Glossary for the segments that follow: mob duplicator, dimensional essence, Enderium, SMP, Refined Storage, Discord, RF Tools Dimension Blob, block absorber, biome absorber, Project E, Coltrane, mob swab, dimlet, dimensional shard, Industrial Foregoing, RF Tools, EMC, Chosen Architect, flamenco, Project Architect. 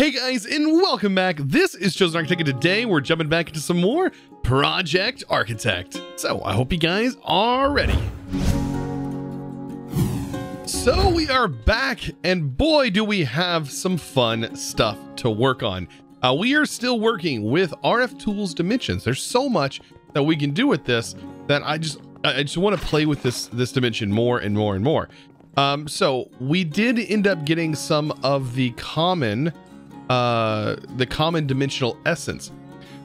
Hey guys, and welcome back. This is Chosen Architect, and today we're jumping back into some more Project Architect. So I hope you guys are ready. So we are back, and boy, do we have some fun stuff to work on. We are still working with RF Tools Dimensions. There's so much that we can do with this that I just want to play with this dimension more and more and more. So we did end up getting some of the common dimensional essence.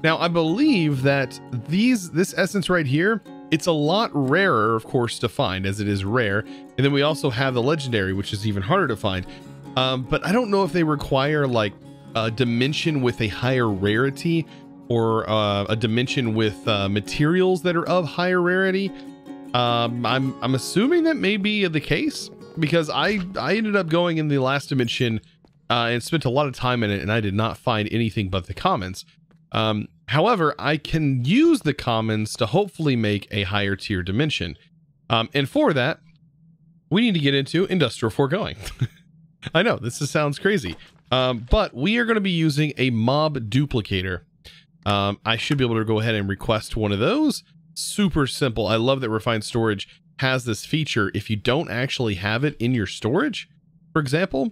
Now I believe that this essence right here, it's a lot rarer, of course, to find, as it is rare. And then we also have the legendary, which is even harder to find. But I don't know if they require like a dimension with a higher rarity or a dimension with materials that are of higher rarity. I'm assuming that may be the case, because I ended up going in the last dimension and spent a lot of time in it, and I did not find anything but the commons. However, I can use the commons to hopefully make a higher tier dimension. And for that, we need to get into Industrial Foregoing. I know this sounds crazy, but we are going to be using a mob duplicator. I should be able to go ahead and request one of those. Super simple. I love that Refined Storage has this feature. If you don't actually have it in your storage, for example,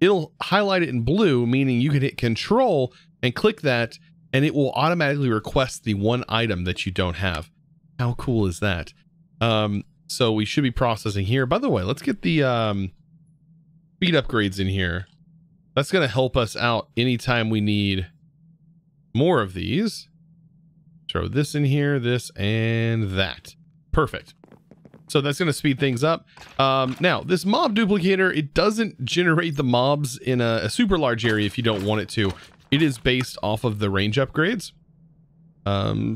it'll highlight it in blue, meaning you can hit Control and click that, and it will automatically request the one item that you don't have. How cool is that? So we should be processing here. By the way, let's get the speed upgrades in here. That's going to help us out anytime we need more of these. Throw this in here, this and that. Perfect. So that's going to speed things up. Now, this mob duplicator, it doesn't generate the mobs in a super large area if you don't want it to. It is based off of the range upgrades.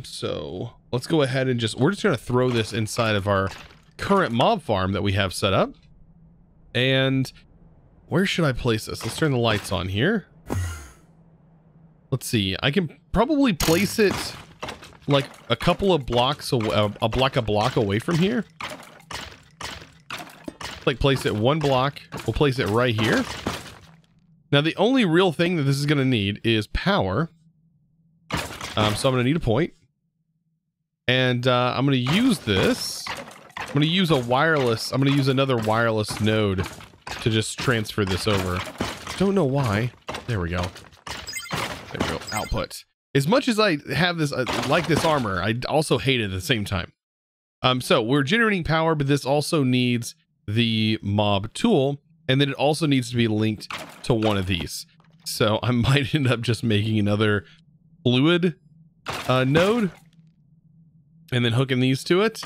So let's go ahead and we're just going to throw this inside of our current mob farm that we have set up. And where should I place this? Let's turn the lights on here. Let's see. I can probably place it like a couple of blocks, a block away from here. Like place it one block. We'll place it right here. Now the only real thing that this is going to need is power. So I'm going to need a point, and I'm going to use this. I'm going to use a wireless. I'm going to use another wireless node to just transfer this over. Don't know why. There we go. There we go. Output. As much as I have this, like this armor, I also hate it at the same time. So we're generating power, but this also needs the mob tool, and then it also needs to be linked to one of these. So I might end up just making another fluid node, and then hooking these to it.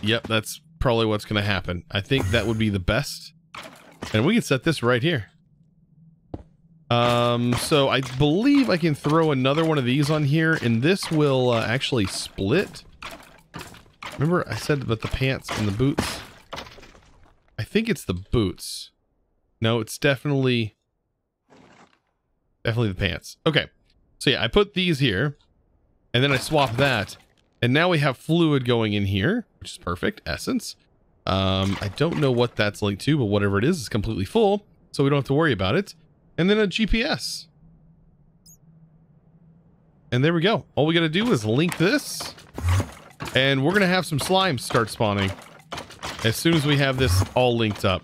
Yep, that's probably what's going to happen. I think that would be the best, and we can set this right here. So I believe I can throw another one of these on here, and this will actually split. Remember I said about the pants and the boots? I think it's the boots. No, it's definitely the pants. Okay. So yeah, I put these here, and then I swap that, and now we have fluid going in here, which is perfect. Essence. I don't know what that's linked to, but whatever it is, it's completely full, so we don't have to worry about it. And then a GPS. And there we go. All we got to do is link this, and we're going to have some slimes start spawning as soon as we have this all linked up.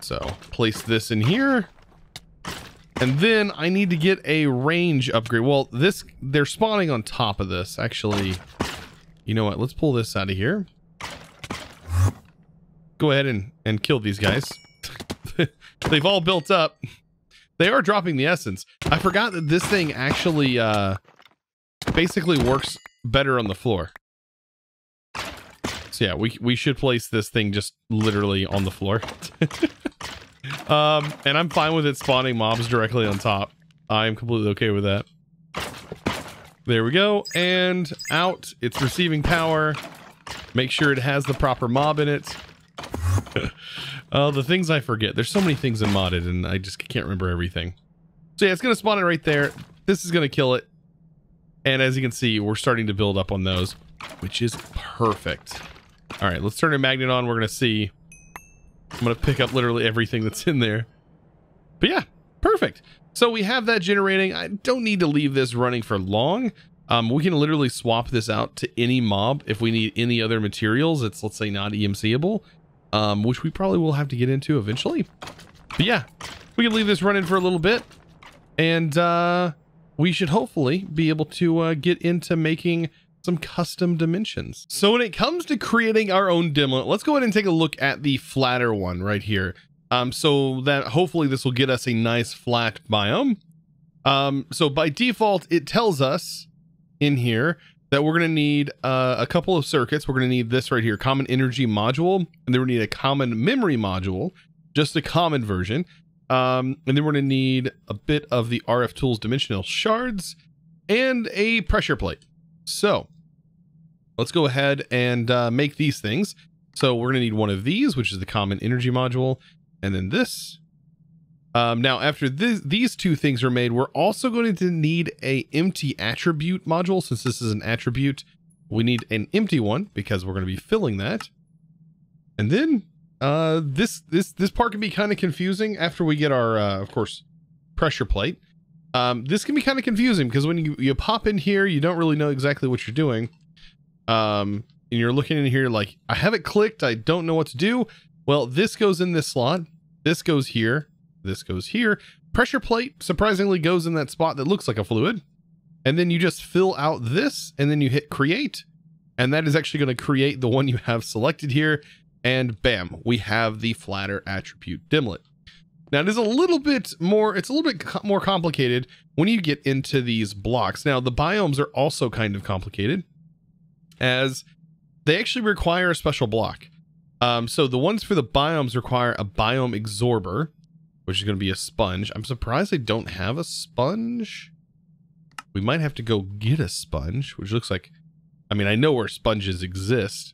So place this in here, and then I need to get a range upgrade. Well, they're spawning on top of this. Actually, you know what? Let's pull this out of here. Go ahead and kill these guys. They've all built up. They are dropping the essence. I forgot that this thing actually basically works better on the floor. So yeah, we should place this thing just literally on the floor. And I'm fine with it spawning mobs directly on top. I'm completely okay with that. There we go. And out. It's receiving power. Make sure it has the proper mob in it. The things I forget. There's so many things in modded, and I just can't remember everything. So yeah, it's going to spawn it right there. This is going to kill it. And as you can see, we're starting to build up on those, which is perfect. All right, let's turn our magnet on. We're going to see. I'm going to pick up literally everything that's in there. But yeah, Perfect. So we have that generating. I don't need to leave this running for long. We can literally swap this out to any mob if we need any other materials. It's, let's say, not EMCable, which we probably will have to get into eventually. But yeah, we can leave this running for a little bit, and we should hopefully be able to get into making some custom dimensions. So when it comes to creating our own dimlet, let's go ahead and take a look at the flatter one right here. So that hopefully this will get us a nice flat biome. So by default, it tells us in here that we're going to need a couple of circuits. We're going to need this right here, common energy module, and then we need a common memory module, just the common version. And then we're going to need a bit of the RF Tools dimensional shards and a pressure plate. So let's go ahead and make these things. So we're going to need one of these, which is the common energy module, and then this. Now, after these two things are made, we're also going to need a empty attribute module. Since this is an attribute, we need an empty one because we're going to be filling that. And then this part can be kind of confusing after we get our, of course, pressure plate. This can be kind of confusing because when you pop in here, you don't really know exactly what you're doing. And you're looking in here like, I have it clicked, I don't know what to do. Well, this goes in this slot, this goes here, this goes here. Pressure plate surprisingly goes in that spot that looks like a fluid. And then you just fill out this and then you hit create. And that is actually going to create the one you have selected here. And bam, we have the flatter attribute dimlet. Now, it is a little bit more, it's a little bit more complicated when you get into these blocks. Now, the biomes are also kind of complicated as they actually require a special block. So the ones for the biomes require a biome absorber, which is going to be a sponge. I'm surprised they don't have a sponge. We might have to go get a sponge, which looks like, I mean, I know where sponges exist.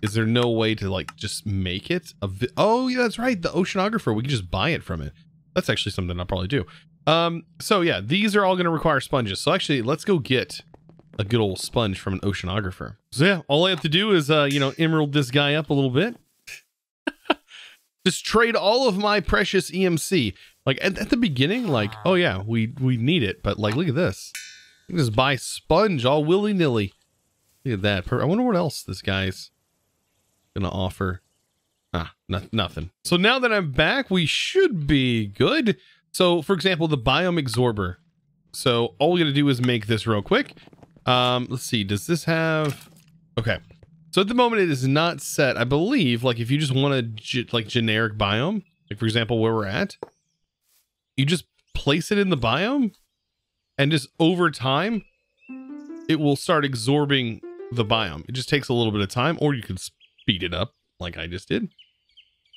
Is there no way to like just make it? Oh yeah, that's right. The oceanographer, we can just buy it from it. That's actually something I'll probably do. So yeah, these are all going to require sponges. So actually let's go get a good old sponge from an oceanographer. So yeah, all I have to do is, you know, emerald this guy up a little bit. Just trade all of my precious EMC. Like at the beginning, like, oh yeah, we need it. But like, look at this. You can just buy sponge all willy nilly. Look at that. I wonder what else this guy's gonna offer. Nothing. So now that I'm back, we should be good. So for example, the biome absorber. So all we're gonna do is make this real quick. Let's see, does this have, okay. So at the moment it is not set. I believe like if you just want a generic biome, like for example, where we're at, you just place it in the biome and just over time, it will start absorbing the biome. It just takes a little bit of time, or you could speed it up like I just did.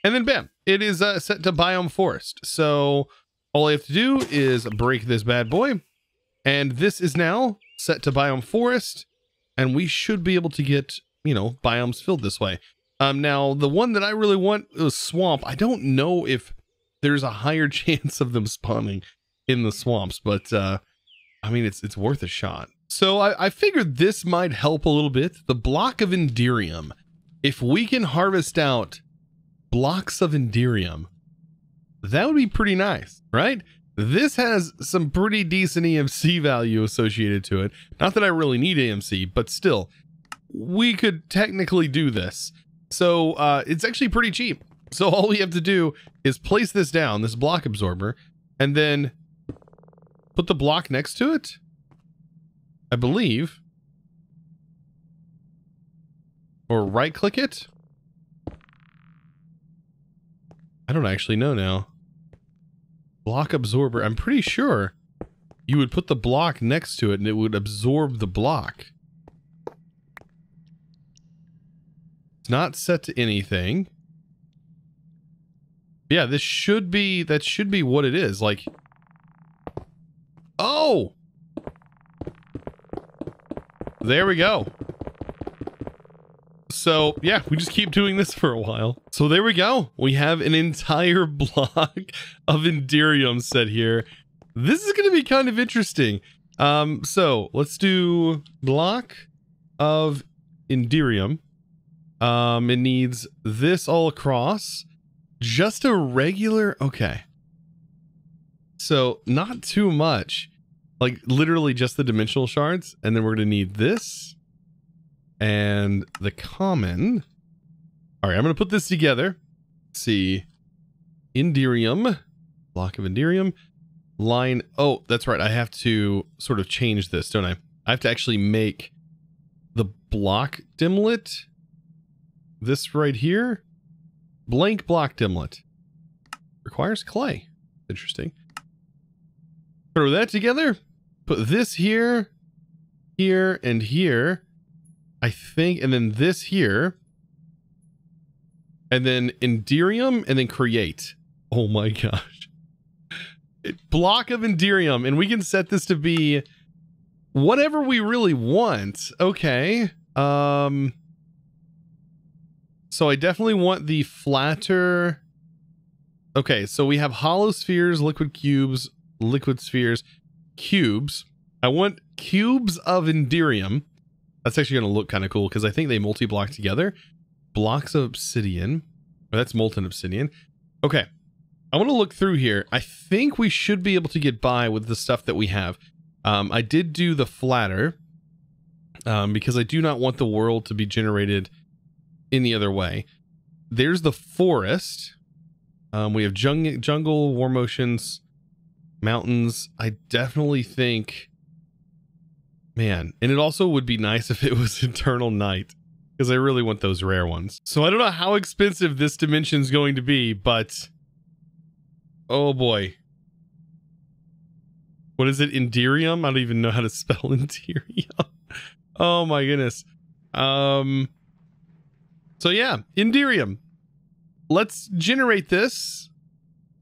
And then bam, it is set to biome forest. So all I have to do is break this bad boy. And this is now set to biome forest. And we should be able to get, you know, biomes filled this way. Now the one that I really want is swamp. I don't know if there's a higher chance of them spawning in the swamps, but I mean, it's worth a shot. So I figured this might help a little bit. The block of Enderium. If we can harvest out blocks of Enderium, that would be pretty nice, right? This has some pretty decent EMC value associated to it. Not that I really need EMC, but still, we could technically do this. So it's actually pretty cheap. So all we have to do is place this down, this block absorber, and then put the block next to it, I believe. Or right click it. I don't actually know now. Block absorber. I'm pretty sure you would put the block next to it and it would absorb the block. It's not set to anything. Yeah, this should be, that should be what it is. Like, oh, there we go. So yeah, we just keep doing this for a while. So there we go. We have an entire block of Enderium set here. This is going to be kind of interesting. So let's do block of Enderium. It needs this all across. Just a regular, okay. So not too much, like literally just the dimensional shards. And then we're going to need this and the common. All right, I'm going to put this together. Let's see, Enderium, block of Enderium, line. Oh, that's right. I have to sort of change this, don't I? I have to actually make the block dimlet. This right here, blank block dimlet, requires clay. Interesting. Throw that together, put this here, here, and here, I think, and then this here, and then Enderium, and then create. Oh my gosh. Block of Enderium, and we can set this to be whatever we really want. Okay. So I definitely want the flatter. Okay, so we have hollow spheres, liquid spheres, cubes. I want cubes of Enderium. That's actually going to look kind of cool because I think they multi-block together. Blocks of obsidian. Oh, that's molten obsidian. Okay, I want to look through here. I think we should be able to get by with the stuff that we have. I did do the flatter because I do not want the world to be generated any other way. There's the forest. We have jungle, warm oceans, mountains. I definitely think, man, and it also would be nice if it was eternal night because I really want those rare ones. So I don't know how expensive this dimension is going to be, but oh boy. What is it? Enderium? I don't even know how to spell Enderium. Oh my goodness. So yeah, Enderium. Let's generate this.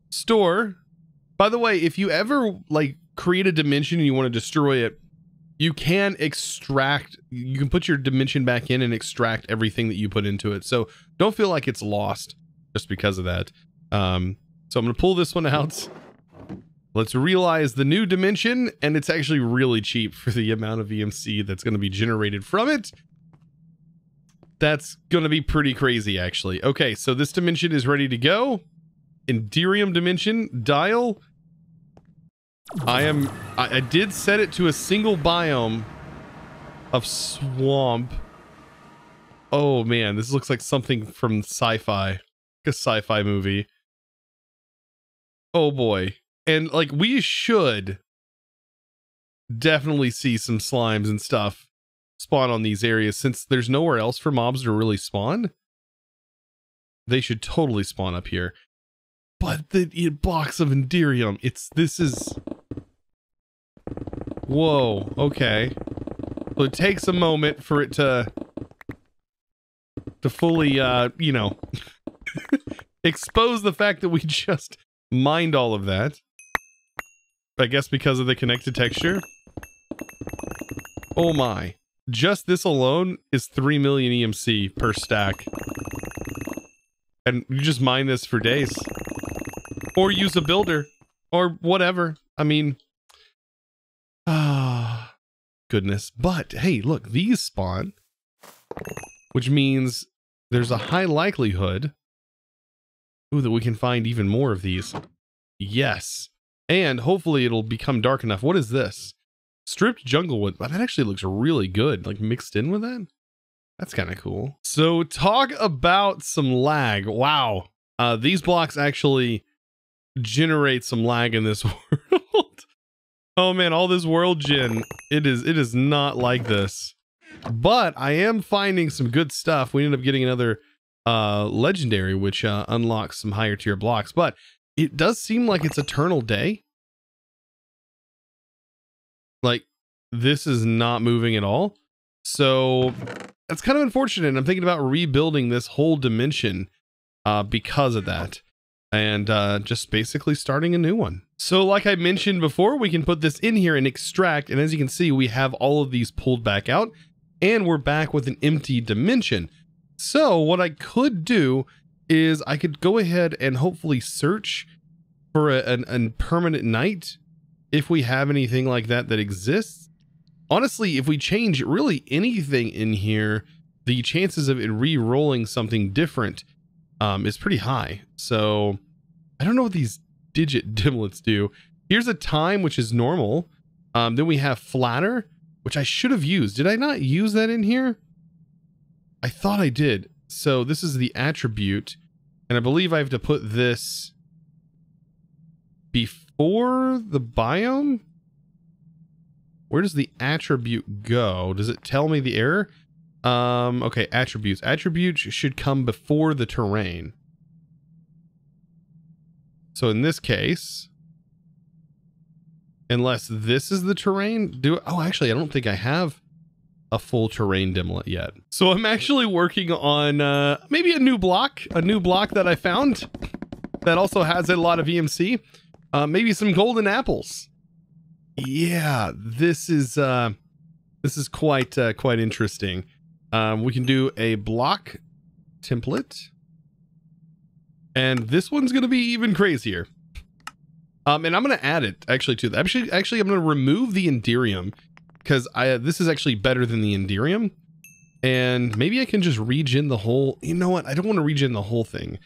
Store. By the way, if you ever like create a dimension and you want to destroy it, you can extract, you can put your dimension back in and extract everything that you put into it. So don't feel like it's lost just because of that. So I'm going to pull this one out. Let's realize the new dimension, and it's actually really cheap for the amount of EMC that's going to be generated from it. That's going to be pretty crazy, actually. Okay, so this dimension is ready to go. Enderium dimension, dial. I did set it to a single biome of swamp. Oh, man, this looks like something from sci-fi. Like a sci-fi movie. Oh, boy. And, like, we should definitely see some slimes and stuff spawn on these areas, since there's nowhere else for mobs to really spawn. They should totally spawn up here. But the blocks of Enderium, this is whoa, okay. Well, it takes a moment for it to fully you know expose the fact that we just mined all of that. I guess because of the connected texture. Oh my. Just this alone is 3 million EMC per stack. And you just mine this for days. Or use a builder. Or whatever. I mean... ah, goodness. But, hey, look, these spawn. Which means there's a high likelihood... ooh, that we can find even more of these. Yes. And hopefully it'll become dark enough. What is this? Stripped jungle wood. Wow, that actually looks really good, like mixed in with that. That's kind of cool. So talk about some lag. Wow. These blocks actually generate some lag in this world. Oh man, all this world gen. It is not like this. But I am finding some good stuff. We ended up getting another legendary, which unlocks some higher tier blocks. But it does seem like it's eternal day. Like, this is not moving at all. So that's kind of unfortunate. And I'm thinking about rebuilding this whole dimension because of that. And just basically starting a new one. So like I mentioned before, we can put this in here and extract. And as you can see, we have all of these pulled back out. And we're back with an empty dimension. So what I could do is I could go ahead and hopefully search for a permanent night. If we have anything like that that exists. Honestly, if we change really anything in here, the chances of it re-rolling something different is pretty high. So I don't know what these digit dimlets do. Here's a time, which is normal. Then we have flatter, which I should have used. Did I not use that in here? I thought I did. So this is the attribute, and I believe I have to put this before the biome. Where does the attribute go? Does it tell me the error? Okay, attributes. Attributes should come before the terrain. So in this case, unless this is the terrain, oh, actually, I don't think I have a full terrain dimlet yet. So I'm actually working on maybe a new block that I found that also has a lot of EMC, maybe some golden apples. Yeah, this is quite interesting. We can do a block template, and this one's going to be even crazier. And I'm going to add it actually to the, actually I'm going to remove the Enderium, because this is actually better than the Enderium, and maybe I can just regen the whole, you know what? I don't want to regen the whole thing.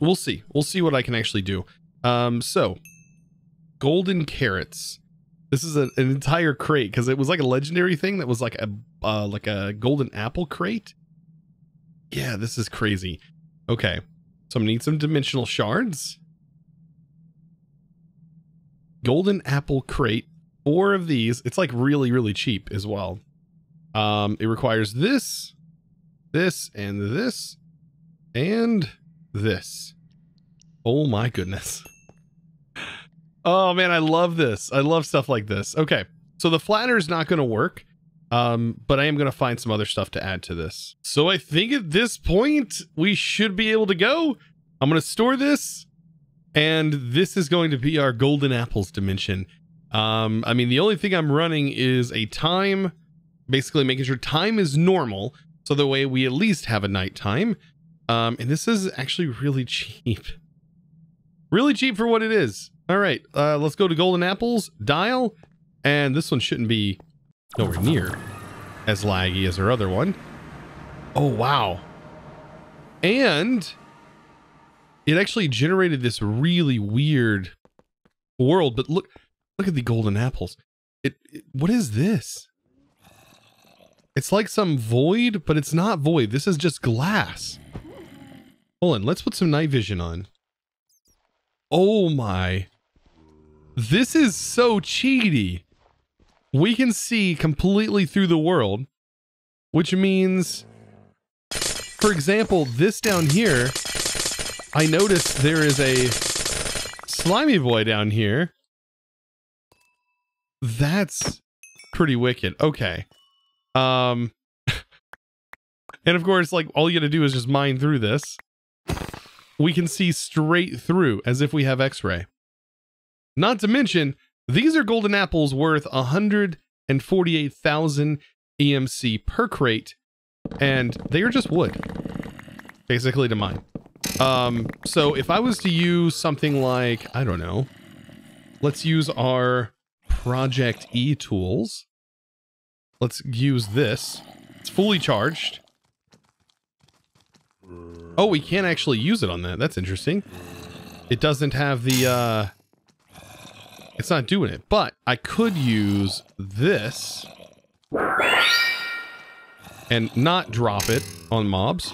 We'll see. We'll see what I can actually do. So golden carrots. This is an entire crate, because it was like a legendary thing that was like a golden apple crate. Yeah, this is crazy. Okay, so I'm gonna need some dimensional shards. Golden apple crate, 4 of these. It's like really cheap as well. It requires this, this, and this, and this. Oh my goodness. Oh man, I love this. I love stuff like this. Okay, so the flatter is not going to work, but I am going to find some other stuff to add to this. So I think at this point, we should be able to go. I'm going to store this, and this is going to be our golden apples dimension. I mean, the only thing I'm running is a time, basically making sure time is normal, so that way we at least have a nighttime. And this is actually really cheap. Really cheap for what it is. All right, let's go to golden apples, dial, and this one shouldn't be nowhere near as laggy as our other one. Oh, wow. And it actually generated this really weird world, but look at the golden apples. What is this? It's like some void, but it's not void. This is just glass. Hold on, let's put some night vision on. Oh my. This is so cheaty. We can see completely through the world, which means, for example, this down here, I noticed there is a slimy boy down here. That's pretty wicked. Okay. And of course, like, all you gotta do is just mine through this. We can see straight through as if we have x-ray. Not to mention, these are golden apples worth 148,000 EMC per crate, and they are just wood, basically, to mine. So if I was to use something like, I don't know, let's use our Project E tools. Let's use this. It's fully charged. Oh, we can't actually use it on that. That's interesting. It doesn't have the, it's not doing it, but I could use this and not drop it on mobs.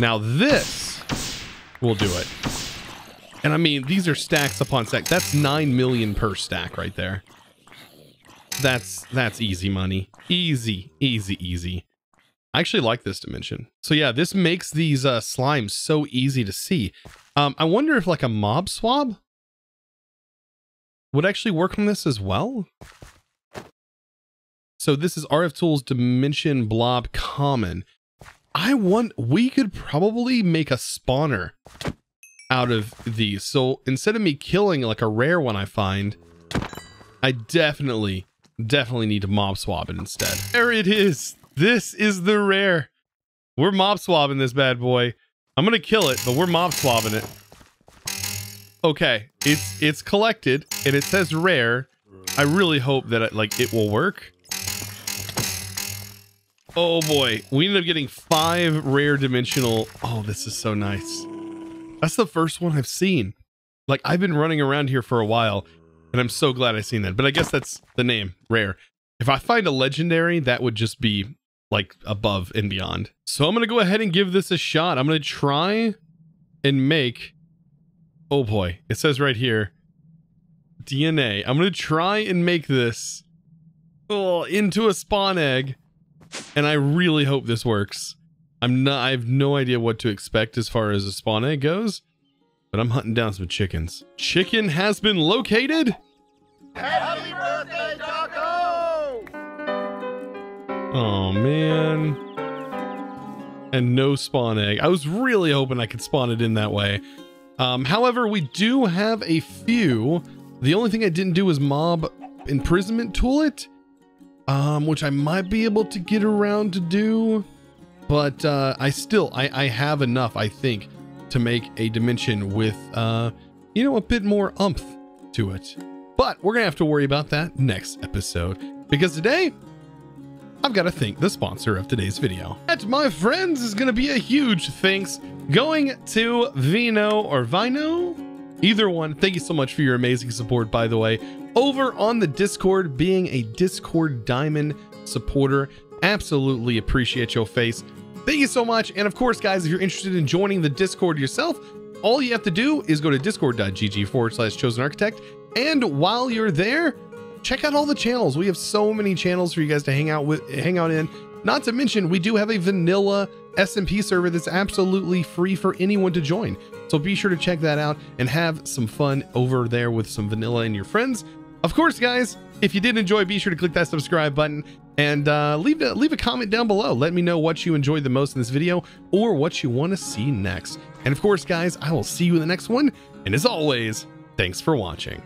Now this will do it. And I mean, these are stacks upon stacks. That's 9 million per stack right there. That's easy money. Easy. I actually like this dimension. So yeah, this makes these slimes so easy to see. I wonder if like a mob swab would actually work on this as well. So this is RF Tools Dimension Blob Common. We could probably make a spawner out of these. So instead of me killing like a rare one I find, I definitely need to mob swab it instead. There it is. This is the rare. We're mob swabbing this bad boy. I'm gonna kill it, but we're mob swabbing it. Okay, it's collected, and it says rare. I really hope that it will work. Oh boy, we ended up getting 5 rare dimensional. Oh, this is so nice. That's the first one I've seen. Like, I've been running around here for a while, And I'm so glad I seen that. But I guess that's the name, rare. If I find a legendary, that would just be like above and beyond. So I'm going to go ahead and give this a shot. I'm going to try and make, oh boy, it says right here, DNA. I'm going to try and make this into a spawn egg. And I really hope this works. I have no idea what to expect as far as a spawn egg goes, but I'm hunting down some chickens. Chicken has been located. Happy birthday, Taco! Oh man. And no spawn egg. I was really hoping I could spawn it in that way. However, we do have a few. The only thing I didn't do was mob imprisonment tool it, which I might be able to get around to do. But I have enough, I think, to make a dimension with, you know, a bit more umph to it. But we're going to have to worry about that next episode, because today I've got to thank the sponsor of today's video. That, my friends, is going to be a huge thanks going to Vino or Vino. Either one, thank you so much for your amazing support, by the way, over on the Discord, being a Discord Diamond supporter. Absolutely appreciate your face. Thank you so much. And of course, guys, if you're interested in joining the Discord yourself, all you have to do is go to discord.gg/chosenarchitect. And while you're there, check out all the channels. We have so many channels for you guys to hang out in. Not to mention, we do have a vanilla SMP server that's absolutely free for anyone to join. So be sure to check that out and have some fun over there with some vanilla and your friends. Of course, guys, if you did enjoy, be sure to click that subscribe button and leave a comment down below. Let me know what you enjoyed the most in this video or what you want to see next. And of course, guys, I will see you in the next one. And as always, thanks for watching.